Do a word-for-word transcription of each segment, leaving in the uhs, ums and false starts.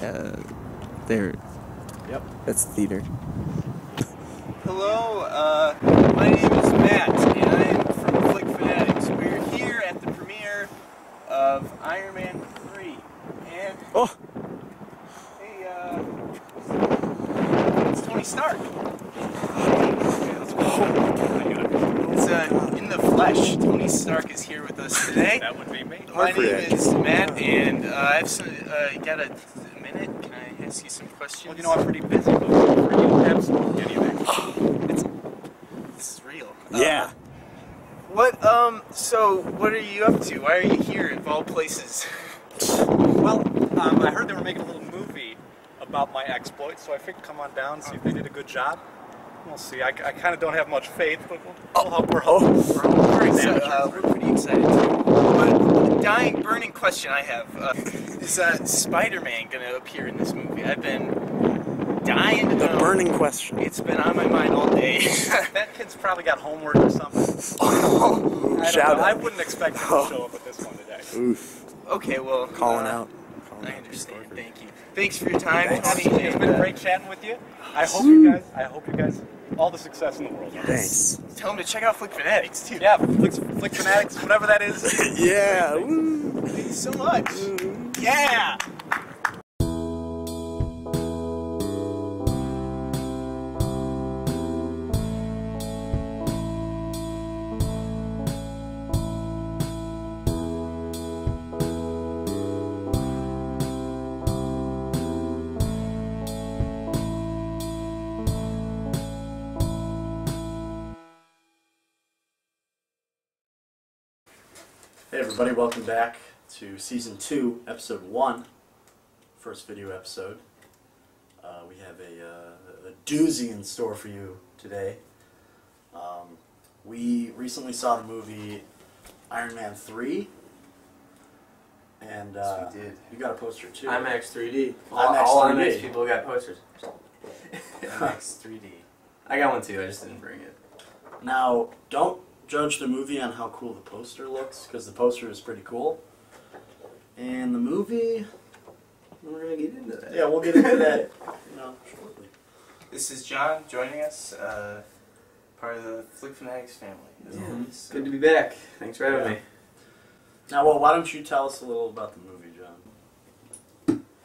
Uh, there. Yep. That's theater. Hello, uh, my name is Matt, and I am from Flick Fanatics. We're here at the premiere of Iron Man three, and... Oh! Hey, uh... it's Tony Stark! It's, uh, in the flesh. Tony Stark is here with us today. That would be me. My name is Matt, and, uh, I've some, uh, got a minute. Can I ask you some questions? Well, you know, I'm pretty busy, but for you, absolutely anything. It's, this is real. Yeah. Uh, What, um, so, what are you up to? Why are you here, of all places? Well, um, I heard they were making a little movie about my exploits, so I figured come on down, see if they did a good job. We'll see. I, I kind of don't have much faith, but we'll, oh. we'll help. We're hoping. We're, oh. we're, so, uh, we're pretty excited, too. But the dying, burning question I have, uh, is uh, Spider-Man going to appear in this movie? I've been dying to know. The burning question. It's been on my mind all day. That kid's probably got homework or something. Oh, I, shout out. I wouldn't expect him oh. to show up at this one today. Oof. Okay, well, calling uh, out. Calling I understand. Out. Thank you. Thanks for your time. Thanks. Tony, it's been great chatting with you. I hope you guys. I hope you guys. All the success in the world. Yes. Thanks. Tell them to check out Flick Fanatics too. Yeah, Flick, Flick Fanatics, whatever that is. Yeah. Thank you so much. Woo. Yeah. Hey everybody, welcome back to Season two, Episode one, first video episode. Uh, we have a, uh, a doozy in store for you today. Um, we recently saw the movie Iron Man three, and uh, yes, we did. You got a poster too. IMAX three D. All IMAX people got posters. IMAX three D. I got one too, I just didn't bring it. Now, don't judge the movie on how cool the poster looks, because the poster is pretty cool. And the movie, we're gonna get into that. Yeah, we'll get into that, you know, shortly. This is John joining us, uh, part of the Flick Fanatics family. Yeah, always, so. Good to be back. Thanks for having yeah. me. Now, well, why don't you tell us a little about the movie, John?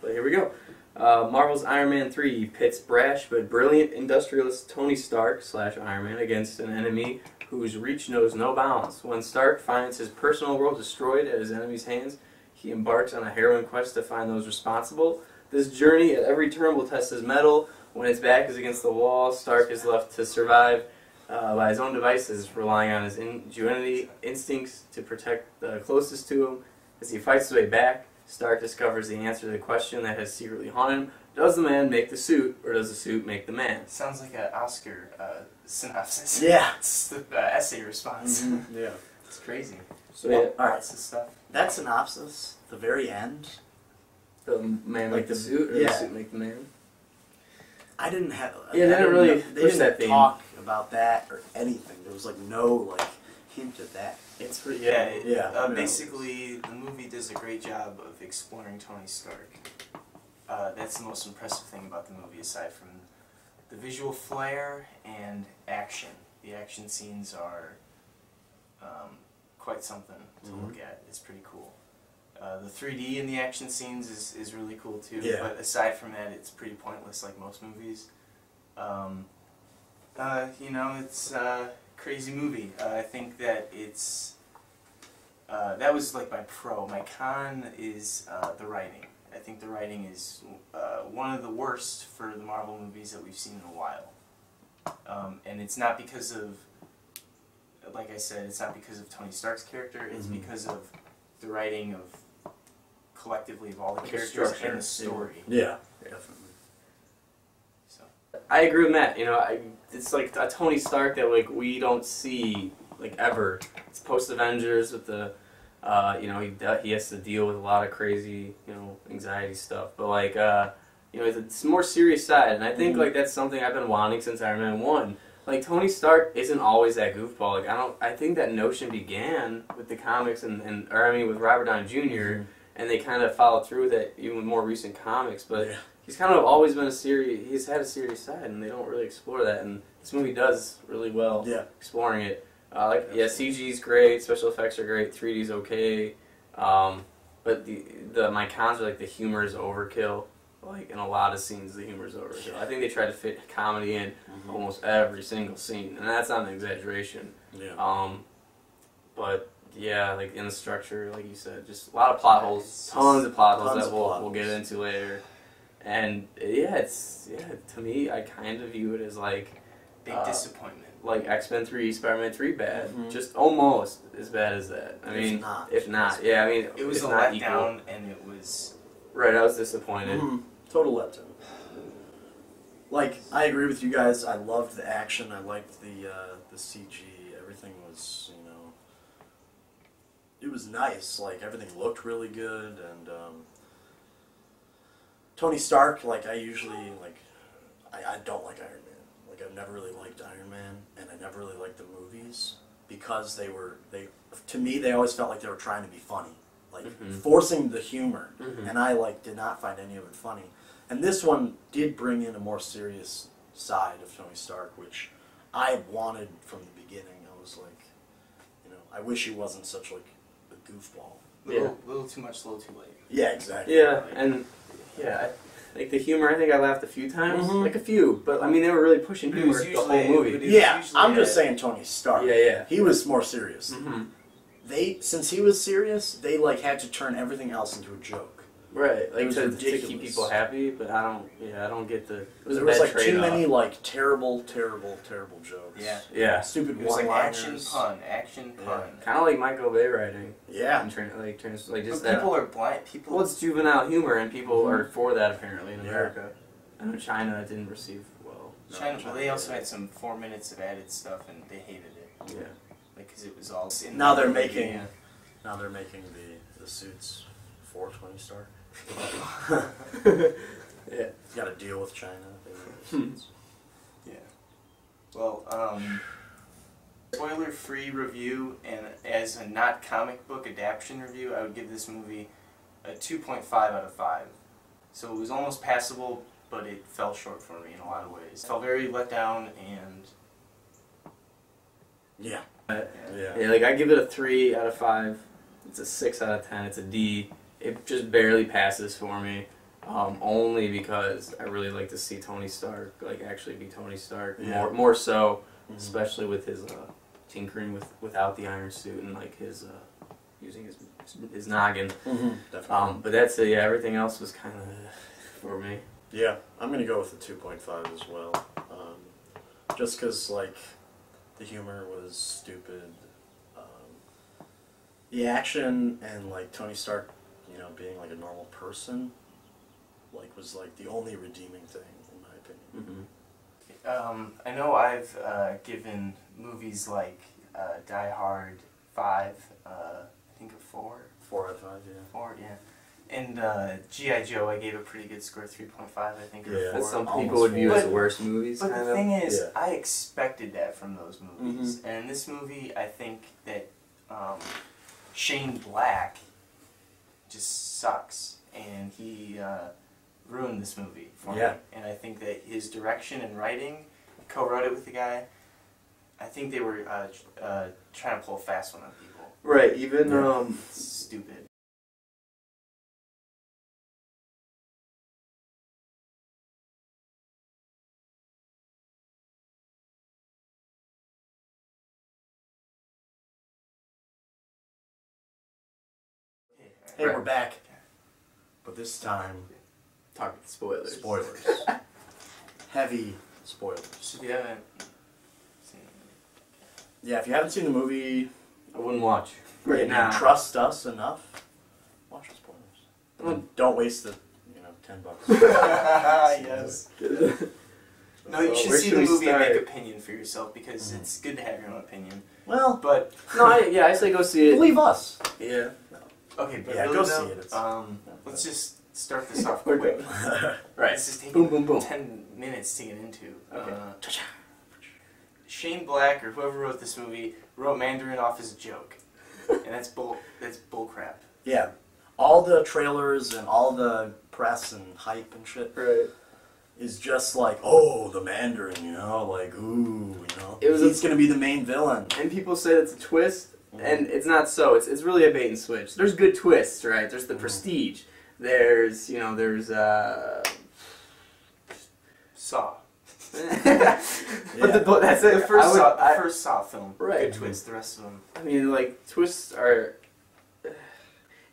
Well, here we go. Uh, Marvel's Iron Man three pits brash but brilliant industrialist Tony Stark slash Iron Man against an enemy whose reach knows no bounds. When Stark finds his personal world destroyed at his enemy's hands, he embarks on a harrowing quest to find those responsible. This journey at every turn will test his mettle. When his back is against the wall, Stark is left to survive uh, by his own devices, relying on his ingenuity, instincts to protect the closest to him. As he fights his way back, Stark discovers the answer to the question that has secretly haunted him. Does the man make the suit, or does the suit make the man? Sounds like an Oscar uh, synopsis. Yeah. It's the uh, essay response. Mm-hmm. Yeah. It's crazy. So, well, yeah. All right. This stuff. That synopsis, the very end. The man like make the suit, or yeah. the suit make the man? I didn't have... Yeah, I they didn't really... They didn't that talk theme. about that or anything. There was, like, no, like, hint of that. It's pretty... Yeah. Cool. It, yeah uh, basically, the movie does a great job of exploring Tony Stark. Uh, that's the most impressive thing about the movie, aside from the visual flair and action. The action scenes are um, quite something to mm-hmm. look at. It's pretty cool. Uh, the three D in the action scenes is, is really cool, too. Yeah. But aside from that, it's pretty pointless, like most movies. Um, uh, you know, it's a crazy movie. Uh, I think that it's... Uh, that was, like, my pro. My con is uh, the writing. I think the writing is uh, one of the worst for the Marvel movies that we've seen in a while. Um, and it's not because of, like I said, it's not because of Tony Stark's character, it's mm-hmm. because of the writing of, collectively, of all the, the characters structure. and the story. Yeah. yeah, definitely. So I agree with Matt. You know, I, it's like a Tony Stark that like we don't see like ever. It's post-Avengers with the... Uh, you know, he he has to deal with a lot of crazy, you know, anxiety stuff. But like, uh, you know, it's a more serious side, and I think like that's something I've been wanting since Iron Man one. Like Tony Stark isn't always that goofball. Like I don't, I think that notion began with the comics and and or I mean with Robert Downey Junior and they kind of followed through with it even with more recent comics. But yeah. he's kind of always been a serious. He's had a serious side, and they don't really explore that. And this movie does really well yeah. exploring it. Uh, like, yeah, C G's great, special effects are great, three D's okay. Um, but the the my cons are like the humor is overkill. Like in a lot of scenes, the humor is overkill. I think they try to fit comedy in mm-hmm. almost every single scene, and that's not an exaggeration. Yeah. Um, but yeah, like in the structure, like you said, just a lot of plot holes, tons of plot holes that we'll we'll get into later. And yeah, it's yeah. to me, I kind of view it as like big uh, disappointment. Like X-Men three, Spider-Man three bad. Mm-hmm. Just almost as bad as that. I mean, if not. If not. Yeah, I mean, it was a letdown, and it was... Right, I was disappointed. Mm-hmm. Total letdown. Like, I agree with you guys. I loved the action. I liked the, uh, the C G. Everything was, you know... It was nice. Like, everything looked really good, and, um... Tony Stark, like, I usually, like... I, I don't like Iron Man. Like, I've never really liked Iron Man, and I never really liked the movies because they were they to me they always felt like they were trying to be funny, like mm-hmm. forcing the humor, mm-hmm. and I like did not find any of it funny. And this one did bring in a more serious side of Tony Stark, which I wanted from the beginning. I was like, you know, I wish he wasn't such like a goofball. Yeah, little, little too much, little too late. Yeah, exactly. Yeah, like, and yeah. I, Like, the humor, I think I laughed a few times. Mm-hmm. Like, a few. But, I mean, they were really pushing humor the whole movie. Yeah, I'm just it. saying Tony Stark. Yeah, yeah. He was more serious. Mm-hmm. They, since he was serious, they, like, had to turn everything else into a joke. Right. Like, to, to keep people happy, but I don't, yeah, I don't get the, it was There was, like, too many, like, terrible, terrible, terrible jokes. Yeah. Yeah. Stupid one-liners. Like action pun, action yeah. pun. Kind of like Michael Bay writing. Yeah. And train, like, train, like just but that. People are blind. People. Well, it's juvenile humor, and people mm-hmm. are for that, apparently, in yeah. America. I know China didn't receive well. No, China, China, they also had some four minutes of added stuff, and they hated it. Yeah. Like, because it was all... In now the they're movie. making, yeah. now they're making the, the suits for Tony Stark. yeah, got to deal with China. Hmm. Yeah. Well, um, spoiler-free review, and as a not comic book adaptation review, I would give this movie a two point five out of five. So it was almost passable, but it fell short for me in a lot of ways. I felt very let down, and yeah, yeah, yeah. yeah like I give it a three out of five. It's a six out of ten. It's a D. It just barely passes for me, um, only because I really like to see Tony Stark, like actually be Tony Stark, yeah. more more so, mm-hmm. especially with his uh, tinkering with without the iron suit and like his uh, using his his noggin. Mm-hmm. Definitely. Um, but that's it. Yeah, everything else was kind of for me. Yeah, I'm gonna go with the two point five as well, um, just because like the humor was stupid, um, the action and like Tony Stark. You know, being like a normal person, like was like the only redeeming thing in my opinion. Mm-hmm. um, I know I've uh, given movies like uh, Die Hard five, uh, I think a four. Four out of five, yeah. Four, yeah. And uh, G I Joe, I gave a pretty good score, three point five, I think. Yeah. Or four. But some people would view as the worst movies. But kind the of. thing is, yeah. I expected that from those movies, mm-hmm. and this movie, I think that um, Shane Black. Just sucks, and he uh, ruined this movie for yeah. me. And I think that his direction and writing, co-wrote it with the guy. I think they were uh, uh, trying to pull a fast one on people. Right, even yeah. um, stupid. Hey, right. we're back, but this time, talking spoilers. Spoilers. Heavy spoilers. If you haven't seen the movie. Yeah, if you haven't seen the movie, I wouldn't watch. Right if now. You trust us enough, watch the spoilers. Mm. Don't waste the, you know, ten bucks. yes. No, you should Where see should the movie start? and make opinion for yourself, because mm. it's good to have your own opinion. Well, but no, I, yeah, I say go see it. Believe us. Yeah. No. Okay, but yeah, really go though, see it. It's, um, let's just start this off quick. right, let's just take boom, boom, boom. ten minutes to get into. Okay. Uh, Shane Black or whoever wrote this movie wrote Mandarin off as a joke, and that's bull. That's bull crap. Yeah, all the trailers and all the press and hype and shit right. is just like, oh, the Mandarin, you know, like, ooh, you know, it was he's a, gonna be the main villain. And people say it's a twist, mm-hmm. and it's not so. It's it's really a bait and switch. There's good twists, right? There's the mm-hmm. Prestige. There's, you know, there's uh, Saw. yeah. But the, but that's the first, I would, Saw, the first I, Saw film. Right. Good mm-hmm. twists. The rest of them. I mean, like twists are.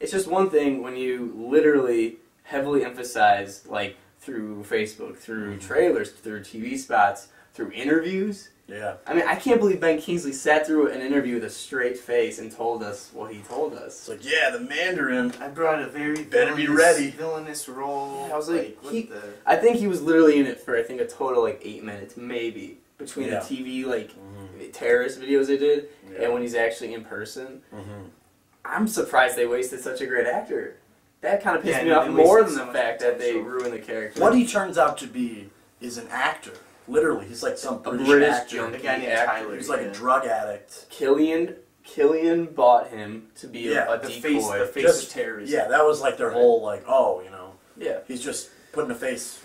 It's just one thing when you literally heavily emphasize, like, through Facebook, through trailers, through T V spots, through interviews. Yeah. I mean, I can't believe Ben Kingsley sat through an interview with a straight face and told us what he told us. It's like, yeah, the Mandarin. I brought a very better be ready villainous role. Yeah, I was like, like he, the... I think he was literally in it for I think a total like eight minutes, maybe, between yeah. the T V like mm-hmm. terrorist videos they did yeah. and when he's actually in person. Mm-hmm. I'm surprised they wasted such a great actor. That kind of pissed yeah, me off more than the fact that they ruined the character. What he turns out to be is an actor. Literally, he's like some British, British actor. A guy named Tyler. He's like yeah. a drug addict. Killian, Killian bought him to be yeah, a, a the decoy. Face, the face just, of terrorism. Yeah, that was like their right. whole like, oh, you know. Yeah. He's just putting a face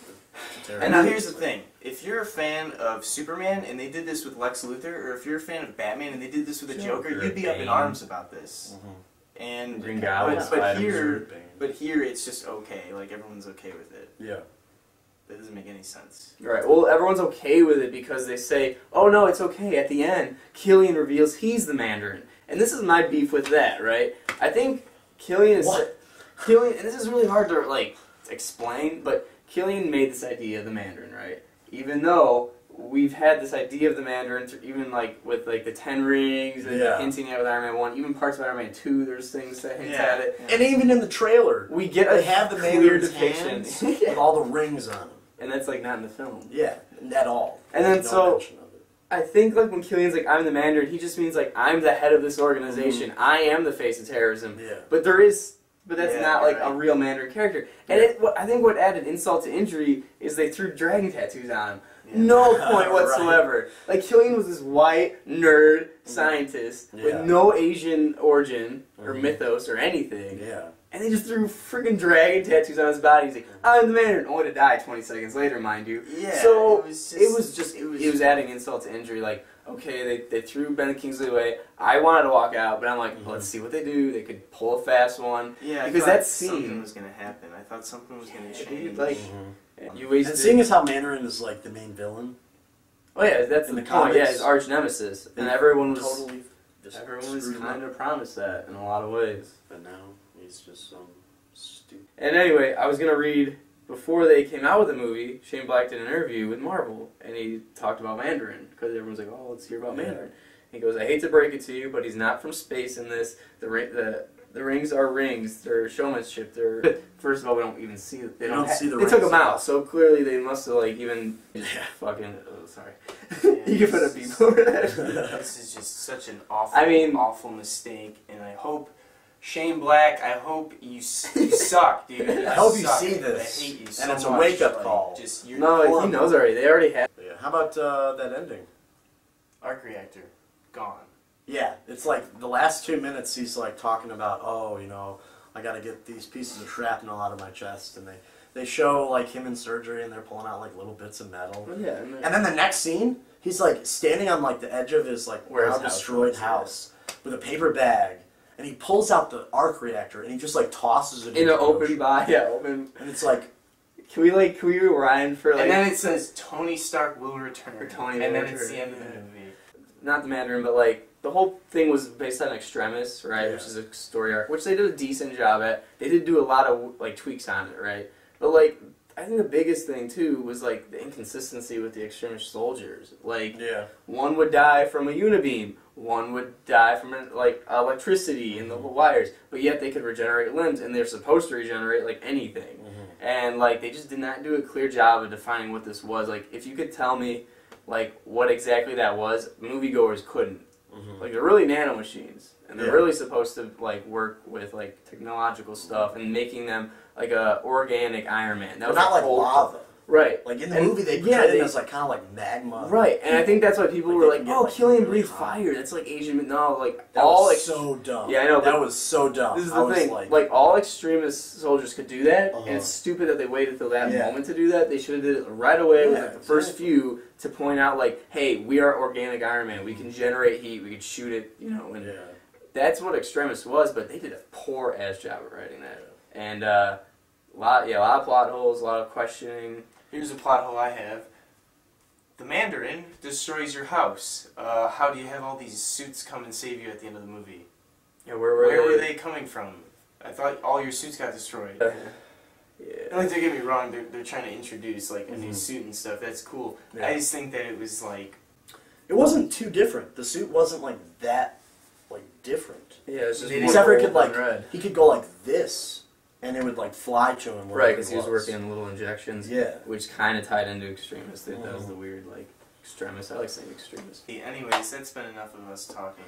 to terrorism. And now here's the thing. If you're a fan of Superman, and they did this with Lex Luthor, or if you're a fan of Batman, and they did this with the Joker, Joker you'd be Bane. Up in arms about this. Mm-hmm. And Green Goblin, but, but here, but here it's just okay. Like everyone's okay with it. Yeah, that doesn't make any sense. Right. Well, everyone's okay with it because they say, "Oh no, it's okay." At the end, Killian reveals he's the Mandarin, and this is my beef with that. Right. I think Killian is what? Killian, and this is really hard to like explain, but Killian made this idea of the Mandarin, right? Even though we've had this idea of the Mandarin, even like with like the Ten Rings and yeah. hinting at with Iron Man one, even parts of Iron Man two. There's things that hint yeah. at it, and even in the trailer, we get they a have the Mandarin's hands with all the rings on them, and that's like not in the film. Yeah, at all. And There's then no so, mention of it. I think like when Killian's like I'm the Mandarin, he just means like I'm the head of this organization. Mm-hmm. I am the face of terrorism. Yeah. But there is. But that's yeah, not like right. a real Mandarin character. And yeah. it, what, I think what added insult to injury is they threw dragon tattoos on him. Yeah. No point whatsoever. Right. Like Killian was this white nerd scientist yeah. with no Asian origin or mm-hmm. mythos or anything. Yeah. And they just threw freaking dragon tattoos on his body. He's like, I'm the Mandarin, only to die twenty seconds later, mind you. Yeah. So it was just, it was, just, it was, it was adding insult to injury. Like, okay, they, they threw Ben Kingsley away. I wanted to walk out, but I'm like, mm-hmm. let's see what they do. They could pull a fast one. Yeah, because that scene something was gonna happen. I thought something was yeah, gonna change. Like, mm-hmm. you wasted. And seeing as how Mandarin is like the main villain. Oh yeah, that's in the, the comics. Yeah, his arch nemesis, and everyone was totally everyone was kind of promised that in a lot of ways. But now he's just some stupid. And anyway, I was gonna read before they came out with the movie, Shane Black did an interview with Marvel, and he talked about Mandarin, because everyone's like, oh, let's hear about Mandarin. And he goes, I hate to break it to you, but he's not from space in this. The the, the rings are rings. They're showmanship. They're, first of all, we don't even see them. They don't, don't see the they rings. They took them out, so clearly they must have, like, even yeah. fucking, oh, sorry. Yeah, you can put a beep over that. This is just such an awful, I mean, awful mistake, and I hope... Shane Black, I hope you, you suck, dude. I, I hope you see this. I hate you so and it's a wake-up call. Like, just, you're no, horrible. He knows already. They already have. Yeah. How about uh, that ending? Arc reactor, gone. Yeah, it's like the last two minutes he's like talking about, oh, you know, I got to get these pieces of shrapnel out of my chest. And they, they show like him in surgery and they're pulling out like little bits of metal. Well, yeah, and, and then the next scene, he's like standing on like the edge of his like now-destroyed house, house with a paper bag. And he pulls out the arc reactor and he just like tosses it in an open body. Yeah, open. And it's like, can we like can we rewind for like? And then it says Tony Stark will return. Or Tony and will then return. It's the end of the movie. Not the Mandarin, but like the whole thing was based on Extremis, right? Yeah. Which is a story arc, which they did a decent job at. They did do a lot of like tweaks on it, right? But like, I think the biggest thing too was like the inconsistency with the Extremist soldiers. Like, yeah. one would die from a unibeam. One would die from like electricity and the wires, but yet they could regenerate limbs, and they're supposed to regenerate like anything. Mm-hmm. And like they just did not do a clear job of defining what this was. Like if you could tell me, like what exactly that was, moviegoers couldn't. Mm-hmm. Like they're really nanomachines, and they're yeah. really supposed to like work with like technological stuff and making them like a organic Iron Man. That was not like lava. Right. Like in the and movie, they yeah, portrayed it as like kind of like magma. Right, and I think that's why people like were like, "Oh, like Killian breathed fire." That's like Asian, but no, like that all was like so dumb. Yeah, I know. That was so dumb. This is the I thing. Like, like all extremist soldiers could do that, uh-huh. and it's stupid that they waited till that yeah. moment to do that. They should have did it right away yeah, with like the exactly. first few to point out, like, "Hey, we are organic Iron Man. We can generate heat. We can shoot it." You know, and yeah. that's what Extremis was. But they did a poor ass job of writing that, and uh, a lot, yeah, a lot of plot holes, a lot of questioning. Here's a plot hole I have. The Mandarin destroys your house. Uh, how do you have all these suits come and save you at the end of the movie? Yeah, where were where they? were they coming from? I thought all your suits got destroyed. Uh, yeah. And like, don't get me wrong, they're, they're trying to introduce like a mm-hmm. new suit and stuff. That's cool. Yeah. I just think that it was like... It wasn't too different. The suit wasn't like that like different. Yeah, it was just except for it could like, red. he could go like this. And it would like fly to him. Right, because he was working on little injections. Yeah. Which kind of tied into Extremis. That, that was the weird, like, Extremis. I like saying Extremis. Hey, anyways, that's been enough of us talking.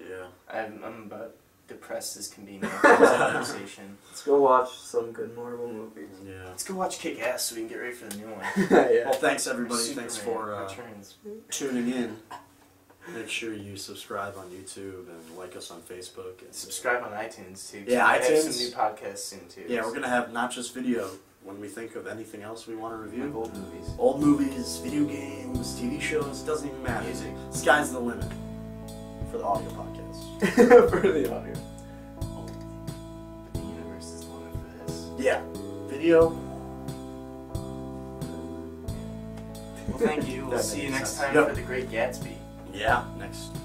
Yeah. I'm, I'm about depressed as can be now for this conversation. Let's go watch some good Marvel movies. Yeah. Let's go watch Kick-Ass so we can get ready for the new one. yeah. Well, thanks everybody. Superman thanks for uh, tuning in. Make sure you subscribe on YouTube and like us on Facebook. And subscribe on iTunes, too. Yeah, I iTunes. Have some new podcasts soon, too. Yeah, so. We're going to have not just video. When we think of anything else we want to review. Like old movies. Old movies, video games, T V shows. It doesn't even matter. Music. Sky's the limit. For the audio podcast. For the audio. Oh. But the universe is the limit for this. Yeah. Video. Well, thank you. We'll see you next time yep. for The Great Gatsby. Yeah, next.